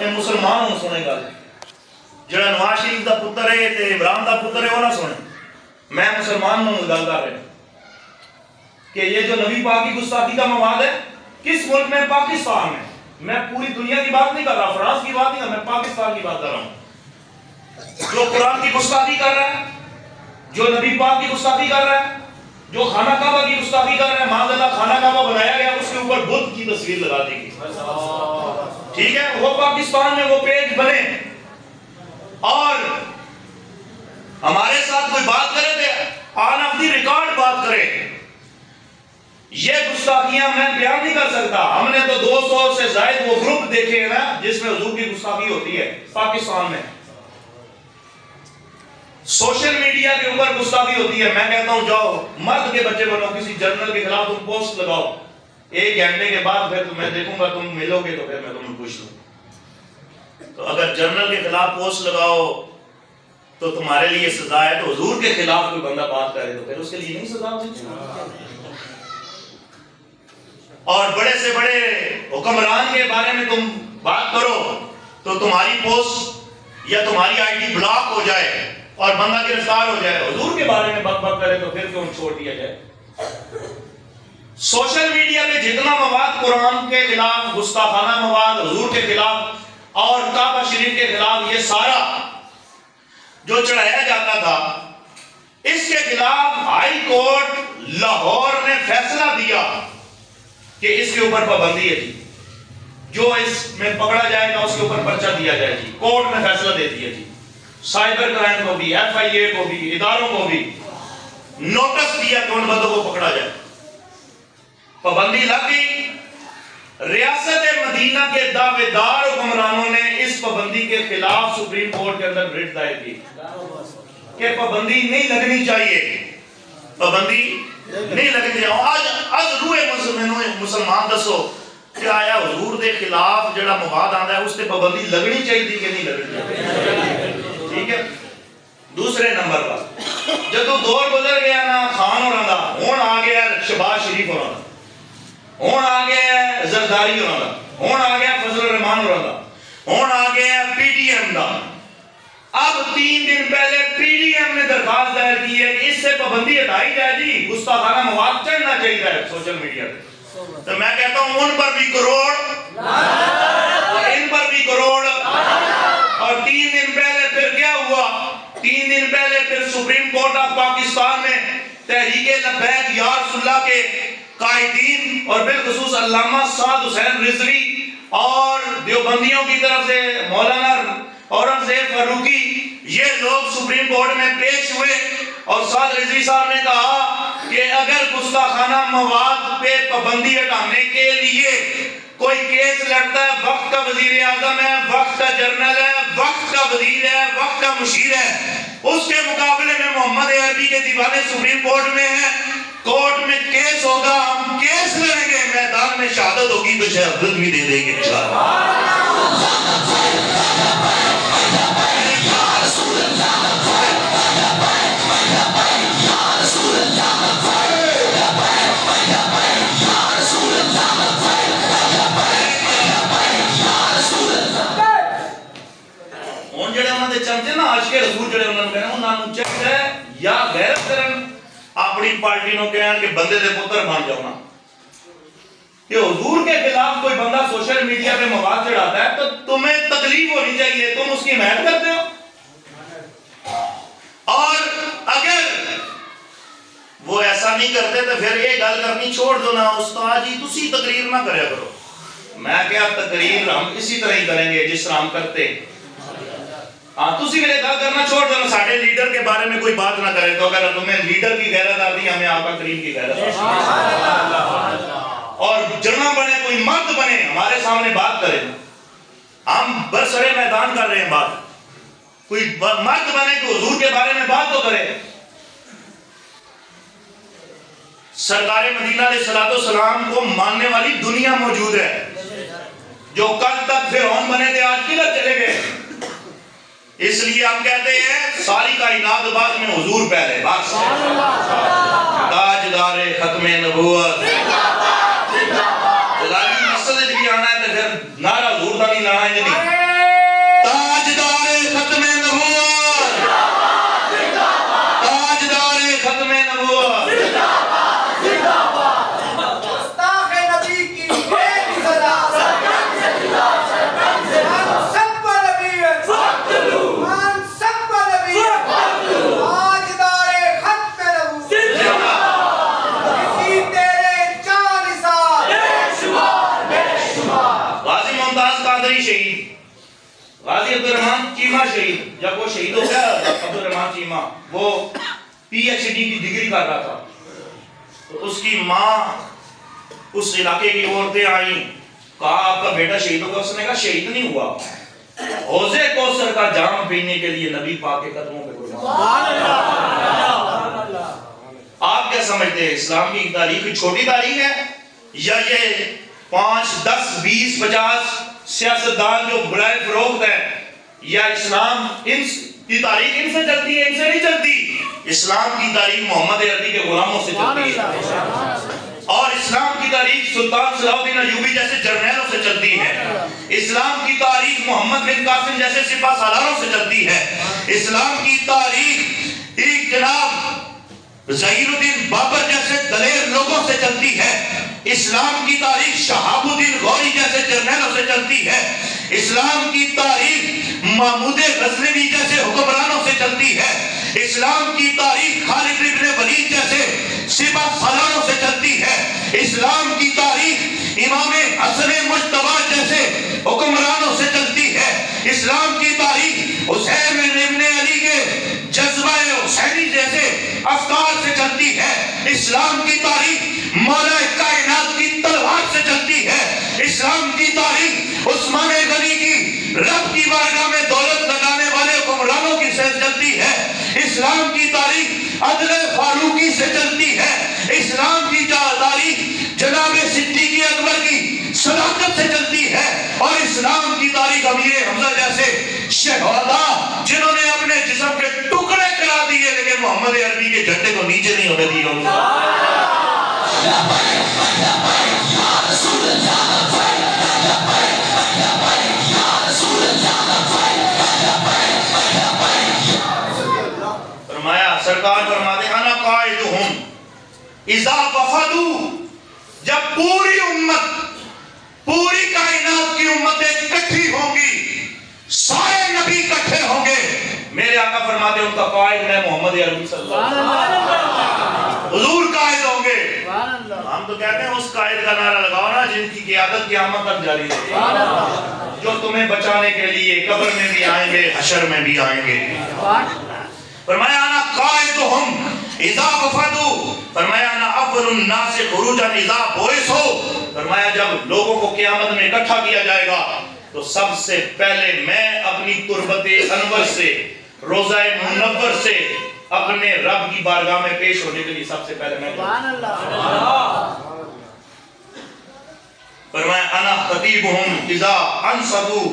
ये मुसलमान हूँ सुने गल जरा नवाज शरीफ का पुत्र है तो इमरान का पुत्र है वो ना सुने। मैं मुसलमान हूँ गल कर रहा कि ये जो नबी पाक की गुस्ताखी का मवाद है किस मुल्क में? पाकिस्तान में। मैं पूरी दुनिया की बात नहीं कर रहा, फ्रांस की बात नहीं, मैं पाकिस्तान की बात कर रहा हूँ। जो कुरान की गुस्ताखी कर रहा है, जो नबी पाक की गुस्ताखी कर रहा है, जो खाना काबा की गुस्ताखी कर रहा है, माजल्ला खाना काबा बनाया गया उसके ऊपर बुद्ध की तस्वीर लगा दी गई, ठीक है? वो पाकिस्तान में वो पेज बने और हमारे साथ कोई बात करे थे आना अपनी रिकॉर्ड बात करे। ये गुस्ताखियां मैं बयान नहीं कर सकता। हमने तो 200 से ज्यादा वो ग्रुप देखे हैं ना जिसमें हुजूर की गुस्ताखी होती है। पाकिस्तान में सोशल मीडिया के ऊपर गुस्ताखी होती है। मैं कहता हूं जाओ मर्द के बच्चे बनो, किसी जर्नल के खिलाफ तुम पोस्ट लगाओ, एक घंटे के बाद फिर मैं देखूंगा तुम मिलोगे तो फिर मैं तुम्हें पूछ लूं। तो अगर जर्नल के खिलाफ पोस्ट लगाओ तो तुम्हारे लिए सजा है, तो हुजूर के खिलाफ कोई बंदा बात करे तो फिर उसके लिए नहीं सजा होती। और बड़े से बड़े हुक्मरान के बारे में तुम बात करो तो तुम्हारी पोस्ट या तुम्हारी आईडी ब्लॉक हो जाए और बंदा गिरफ्तार हो जाए। हुजूर के बारे में बकबक करे तो फिर क्यों छोड़ दिया जाए? सोशल मीडिया पे जितना मवाद कुरान के खिलाफ, गुस्ताखाना मवाद हुजूर के खिलाफ और काबा शरीफ के खिलाफ, ये सारा जो चढ़ाया जाता था, इसके खिलाफ हाई कोर्ट लाहौर ने फैसला दिया कि इसके ऊपर पाबंदी है जी, जो इसमें पकड़ा जाएगा उसके ऊपर पर्चा दिया जाए जी। कोर्ट ने फैसला दे दिया जी। साइबर क्राइम को भी, FIA को भी, इदारों को भी नोटिस दिया कि उन बंदों को पकड़ा जाए। पाबंदी लग गई। रियासत मदीना के दावेदार हुक्मरानों ने इस पाबंदी के खिलाफ सुप्रीम कोर्ट के अंदर रिट दायर की कि पाबंदी नहीं लगनी चाहिए, पाबंदी नहीं लगनी चाहिए। आज रूए मुसलमान दसो कि आया हुजूर के खिलाफ जड़ा मवाद आंदा है उस पे पाबंदी लगनी चाहिए कि नहीं लगनी चाहिए, ठीक है? दूसरे नंबर पर जब दौर गुजर गया ना खान होना दा, हुण आ गया शहबाज शरीफ होना दा, हुण आ गया जरदारी होना दा, हुण आ गया फजल रहमान होना दा, हुण आ गया PDM दा। अब 3 दिन पहले PDM ने दरखास्त दायर की है कि इससे पाबंदी हटाई जाए जी, गुस्ताखाना मवाद चढ़ना चाहिए सोशल मीडिया पे। तो मैं कहता हूं उन पर भी करोड़ और इन पर भी करोड़। और 3 दिन पहले फिर क्या हुआ? 3 दिन पहले फिर सुप्रीम कोर्ट ऑफ पाकिस्तान ने तहरीके लब्बैक या रसूलल्लाह के कायदीन और बिलखसूस अल्लामा साद हुसैन रिजवी और देवबंदियों की तरफ से मौलाना औरंगजेब फारूकी, ये लोग सुप्रीम कोर्ट में पेश हुए और साद रिजवी साहब ने कहा कि अगर गुस्ताखाना मवाद पे पाबंदी हटाने के लिए कोई केस लड़ता है, वक्त का वजीर आजम है, वक्त का जनरल है, वक्त का वजीर है, वक्त का मुशीर है, उसके मुकाबले में मोहम्मद अरबी के दीवाने सुप्रीम कोर्ट में है, कोर्ट में केस होगा, हम केस लड़ेंगे, मैदान में शहादत होगी तो शहादत भी दे देंगे छोड़ दो ना उस्ताद जी, तुसी तकरीर ना करे करो। मैं क्या तकरीर हम इसी तरह ही करेंगे जिस तरह हम करते हैं। हाँ, तुसी मेरे गल करना छोड़ दो ना, साडे लीडर के बारे में कोई बात ना करे। तो अगर तुम्हें लीडर की गैरत आती, हमें आपका करीम की गैरत आती। और जर्मा बने, कोई मर्द बने, हमारे सामने बात करे। हम बरसरे मैदान कर रहे हैं बात। कोई मर्द बने तो हुजूर के बारे में बात तो करे। सरकार मदीना अलैहिस्सलाम को मानने वाली दुनिया मौजूद है जो कल तक फिरौन बने थे, आज किधर चले गए। इसलिए हम कहते हैं सारी कायनात बाद में, हुजूर पहले। ताजदारे खत्मे नबूवत जिंदाबाद। जलाली मस्जिद भी आना है तो फिर नारा हुजूर का नहीं लाना है। ही शहीद। गाजी अब्दुर्रहमान चीमा शहीद, जब वो शहीद हो गया अब्दुर्रहमान चीमा, वो PhD की डिग्री कर रहा था, तो उसकी माँ, उस इलाके की औरतें आई, कहा आपका बेटा शहीद होगा। उसने कहा शहीद नहीं हुआ, हौज़े कौसर का जाम पीने के लिए नबी पाक के कदमों पे कुर्बान। आप क्या समझते हैं इस्लाम की तारीख छोटी तारीख है, या ये 5, 10, 20, 50 सियासतदान जो बुराए फरोख्त है, या इस्लाम की तारीख इनसे चलती है? इनसे नहीं चलती। इस्लाम की तारीख मोहम्मद अरबी के गुलामों से चलती है, और इस्लाम की तारीख सुल्तान सलाहुद्दीन अय्यूबी जैसे जर्नैलों से चलती है। इस्लाम की तारीख मोहम्मद बिन कासिम जैसे सिपा सालारों से चलती है। इस्लाम की तारीख एक जनाब ज़हीरुद्दीन बाबर जैसे दलेर लोगों से चलती है। इस्लाम की तारीख शहाबुद्दीन गौरी जैसे जर्नैलों से चलती है। इस्लाम की तारीख महमूद गज़नवी जैसे हुक्मरानों से चलती है। इस्लाम की तारीख खालिद इब्न वलीद जैसे सिपा सालारों से चलती है। इस्लाम की तारीख इमाम हसन मुज्तबा जैसे हुक्मरानों से चलती है। इस्लाम की तारीख हुसैन इब्न अली के जज्बा हुसैनी जैसे अफकार से चलती है। इस्लाम की तारीख मौला कायनात की तलवार से चलती है। इस्लाम की तारीख उस्मान गनी की रब की बारगाह में दौलत लगाने वाले हुक्मरानों की से चलती है। इस्लाम की तारीख अदल फारूकी से चलती है। इस्लाम की तारीख जनाब सिद्दीक़ अकबर की सदाकत से चलती है। और इस्लाम की तारीख अमीर हमजा जैसे शहादा जिन्होंने अपने जिस्म के टुकड़े करा दिए, लेकिन मोहम्मद अरबी के झंडे को नीचे नहीं होने दिया। सरकार फरमाते हैं ना कायदुहुम इज़ा वफदू, जब पूरी उम्मत, पूरी कायनात की उम्मतें इकट्ठी होंगी, सारे नबी इकट्ठे होंगे। मेरे आका फरमाते हैं उनका कायद मैं मोहम्मद अरबी सल्लल्लाहु अलैहि वसल्लम, हुजूर कायद होंगे। हम तो कहते हैं उस कायद का नारा लगाओ ना जिनकी क़यादत क़यामत तक जारी रहेगी, जो तुम्हें बचाने के लिए कब्र में भी आएंगे, हशर में भी आएंगे। फरमाया ना कायदुहुम इज़ा वफ़दू, फरमाया ना अव्वलुन नास खुरूजन इज़ा बुइसू, फरमाया जब लोगों को क़यामत में इकट्ठा किया जाएगा तो सबसे पहले मैं अपनी तुर्बते अनवर से, रोज़ाए मुनव्वर से अपने रब की बारगाह में पेश होने के लिए सबसे पहले मैं। सुभान अल्लाह। फरमाया अना ख़तीबुहुम इज़ा अनसतू,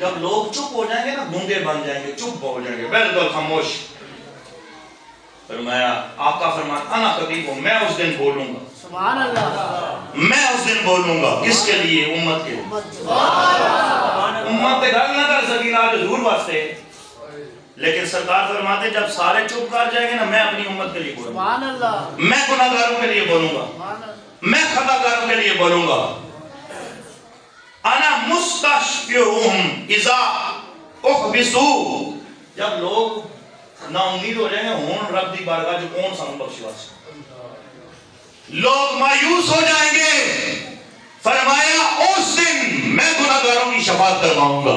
जब लोग चुप हो जाएंगे ना, गूंगे बन जाएंगे, चुप हो जाएंगे, बिल्कुल खामोश। फरमाया आपका फरमान अना खतीब हूं, मैं उस दिन बोलूंगा। सुभान अल्लाह। मैं उस दिन बोलूंगा किसके लिए? उम्मत के लिए। सुभान अल्लाह। उम्मत गल ना कर सकी ना हजूर वास्ते, लेकिन सरकार फरमाते जब सारे चुप कर जाएंगे ना, मैं अपनी उम्मत के लिए बोलूंगा। सुभान अल्लाह। मैं गुनाहगारों के लिए बोलूंगा, मैं खताकारों के लिए बोलूंगा। अना मुस्तशफिउम इजा उखबिसू, जब लोग ना उम्मीद हो जाएंगे हूं रब दी बारगाह जो कौन सा बख्शवास, लोग मायूस हो जाएंगे। फरमाया उस दिन मैं गुनाहगारों की शफाअत करवाऊंगा।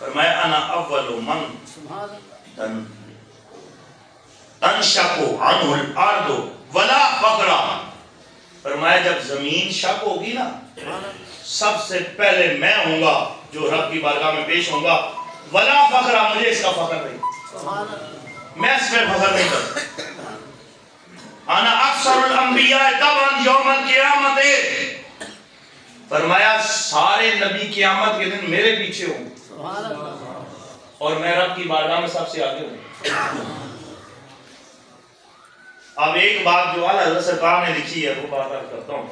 फरमाया अना अव्वलु मन तंशक़ु अनहुल अर्दु वला फ़क़रा, फरमाया जब जमीन शक होगी ना, सबसे पहले मैं होऊंगा जो रब की बारगाह में पेश होऊंगा। वला फखरा, मुझे इसका फखर नहीं, मैं इसमें फखर नहीं करता। आना अक्सरुल अंबिया तबन यौमल क़यामत, फरमाया सारे नबी क़यामत के दिन मेरे पीछे होंगे और मैं रब की बारगाह में सबसे आगे हूँ। अब एक बात जो आला हज़रत सरकार ने लिखी है वो बात अर्ज़ करता हूँ।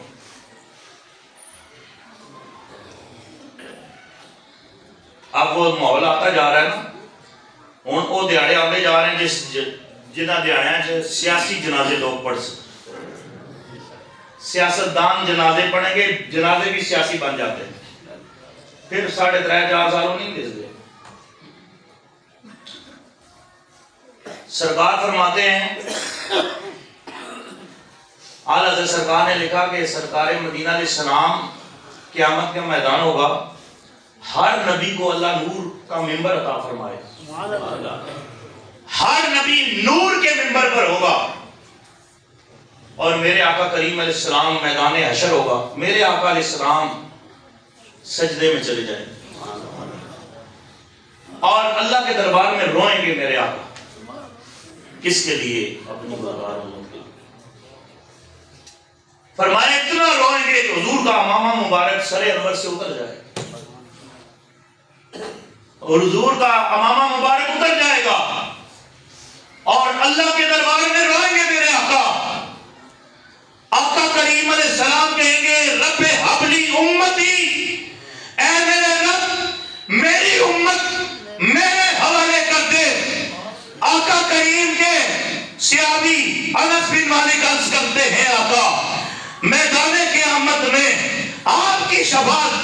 अब वो माहौल आता जा रहा है ना, हुण वो दिहाड़े आते जा रहे हैं जिस जिन्हां दिहाड़ियां च सियासी जनाजे लोग पढ़ सकते, सियासतदान जनाजे पढ़ेंगे, जनाजे भी सियासी बन जाते हैं, फिर 3.5-4 सालों नहीं दिखते। सरकार फरमाते हैं आला हज़रत सरकार ने लिखा कि सरकार मदीना अलैहिस्सलाम क़यामत का मैदान होगा, हर नबी को अल्लाह नूर का मिंबर अता फरमाए, हर नबी नूर के मिंबर पर होगा और मेरे आका करीम अलैहिस्सलाम मैदान हशर होगा, मेरे आका अलैहिस्सलाम सजदे में चले जाएंगे और अल्लाह के दरबार में रोएंगे, मेरे आका किसके लिए? अपनी बरबाद उम्मत के लिए। फरमाया इतना रोएंगे कि हुजूर का अमामा मुबारक सरे अनवर से उतर जाएगा और हुजूर का अमामा मुबारक उतर जाएगा और अल्लाह के दरबार में रोएंगे मेरे आका। आका करीम अलैहिस्सलाम कहेंगे रब हबली उम्मती, ऐ मेरे रब मेरी उम्मत मेरे हवाले कर दे। आका करीम के सियाबी अनस बिन मालिक अर्ज करते हैं आका मैदान क़यामत में आपकी शफाअत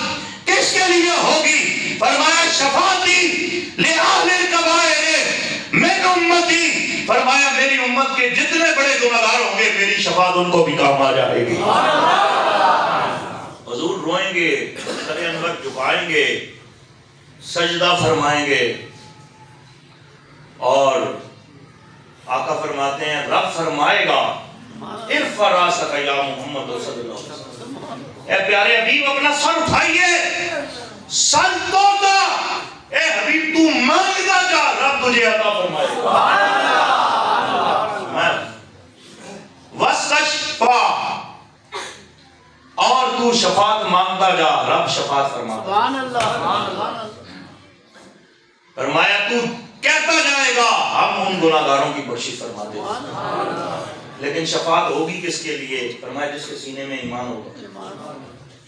किसके लिए होगी? फरमाया शफाअती ले आहलिल कबायर मेरी उम्मती, फरमाया मेरी उम्मत के जितने बड़े गुनाहगार होंगे मेरी शफाअत उनको भी काम आ जाएगी। हुजूर रोएंगे, सर अनवर झुकाएंगे, सजदा फरमाएंगे और आका फरमाते हैं रब फरमाएगा इरफ़ा रासक या मोहम्मद सल्लल्लाहु अलैहि वसल्लम, ऐ प्यारे हबीब अपना सर उठाइए, सर तोड़ा, ऐ हबीब तू मांगता जा रब तुझे अता फरमाएगा। वस्तशफ़ा और तू शफात मांगता जा रब शफात फरमाएगा। फरमाया तू कहता जाएगा हम उन गुनाहगारों की बख्शिश फरमाते हैं, लेकिन शफात होगी किसके लिए? फरमाया जिसके सीने में ईमान होगा।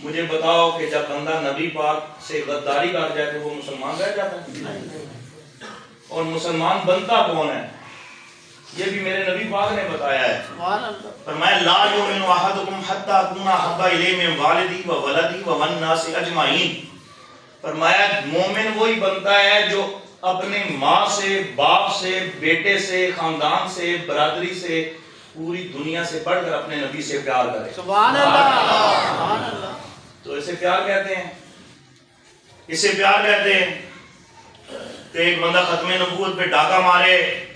मुझे बताओ कि जब बंदा नबी पाक से गद्दारी कर जाए तो वो मुसलमान रह जाता है? और मुसलमान बनता कौन है? ये भी मेरे नबी पाक ने बताया है। फरमाया ला युमिनु अहदुकुम हत्ता अकुना हब्बा इलैहि मिन वालिदी व वलदी व वन्नासि अजमाइन। फरमाया मोमिन वही बनता है जो अपने माँ से, बाप से, बेटे से, खानदान से, बरादरी से, पूरी दुनिया से बढ़कर अपने नबी से प्यार करे। सुभान अल्लाह। तो इसे प्यार कहते हैं, इसे प्यार कहते हैं। तो एक बंदा खत्मे नबूवत पे डाका मारे